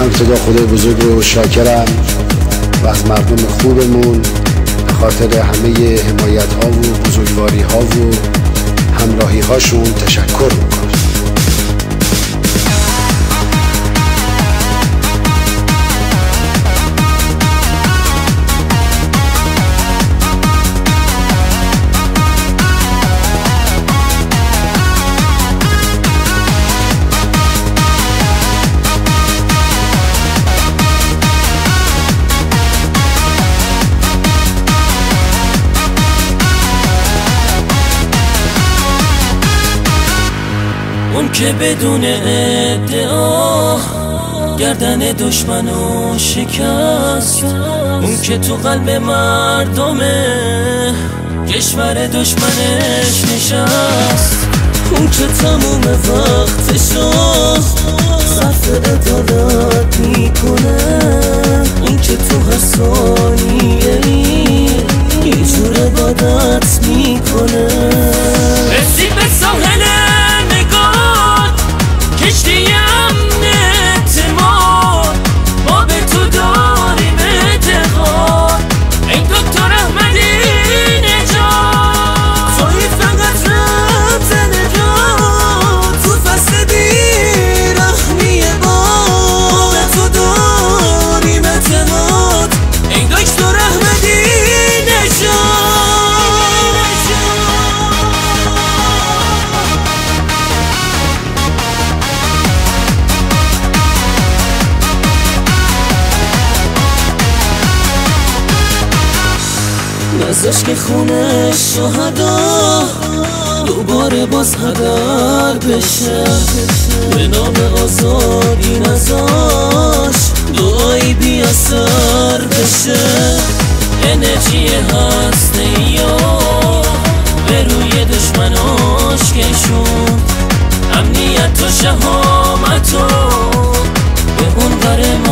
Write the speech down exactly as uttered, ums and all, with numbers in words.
ابتدا خدای بزرگ رو شاکرم و از مردم خوبمون به خاطر همه حمایت ها و بزرگواری ها و همراهی هاشون تشکر میکنم. اون که بدون ادعا گردن دشمنو شکست، اون که تو قلب مردمه کشور دشمنش نشست، اون که تموم وقتشو صرف عدالت میکنه، اون که تو هر ثانیه یه جور عبادت میکنه. رسید به ساحل نزاش که خونه شهدا دوباره باز هدر بشه، به نام آزادی نزاش دعایی بی اثر بشه. انرژی هستی یا به روی دشمناش کشون، امنیت و شهامت و به اون بره